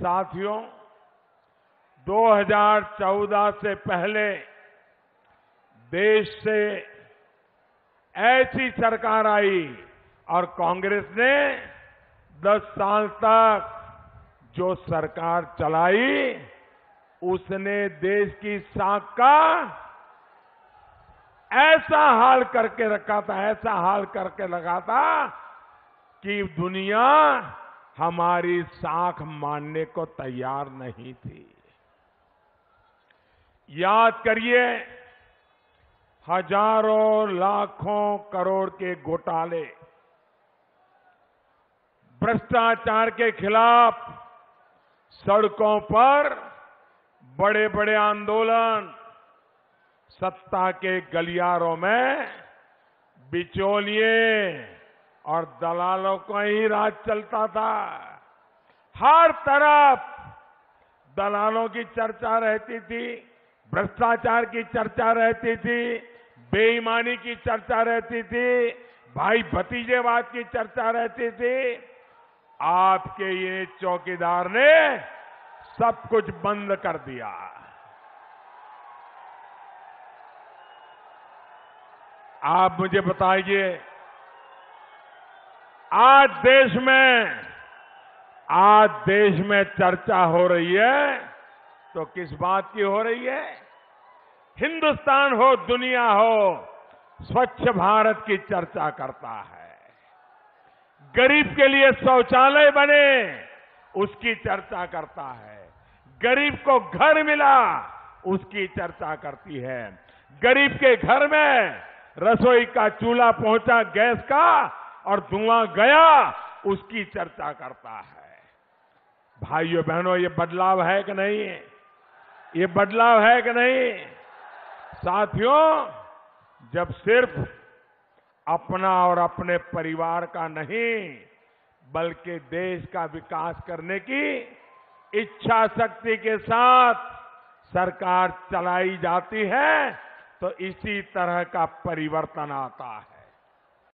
साथियों, 2014 से पहले देश से ऐसी सरकार आई और कांग्रेस ने 10 साल तक जो सरकार चलाई उसने देश की साख का ऐसा हाल करके रखा था कि दुनिया हमारी साख मानने को तैयार नहीं थी। याद करिए, हजारों लाखों करोड़ के घोटाले, भ्रष्टाचार के खिलाफ सड़कों पर बड़े बड़े आंदोलन, सत्ता के गलियारों में बिचौलिए और दलालों का ही राज चलता था। हर तरफ दलालों की चर्चा रहती थी, भ्रष्टाचार की चर्चा रहती थी, बेईमानी की चर्चा रहती थी, भाई भतीजेवाद की चर्चा रहती थी। आपके ये चौकीदार ने सब कुछ बंद कर दिया। आप मुझे बताइए, आज देश में चर्चा हो रही है तो किस बात की हो रही है? हिंदुस्तान हो दुनिया हो, स्वच्छ भारत की चर्चा करता है। गरीब के लिए शौचालय बने उसकी चर्चा करता है। गरीब को घर मिला उसकी चर्चा करती है। गरीब के घर में रसोई का चूल्हा पहुंचा, गैस का, और धुआं गया उसकी चर्चा करता है। भाइयों बहनों, ये बदलाव है कि नहीं? ये बदलाव है कि नहीं? साथियों, जब सिर्फ अपना और अपने परिवार का नहीं बल्कि देश का विकास करने की इच्छा शक्ति के साथ सरकार चलाई जाती है तो इसी तरह का परिवर्तन आता है।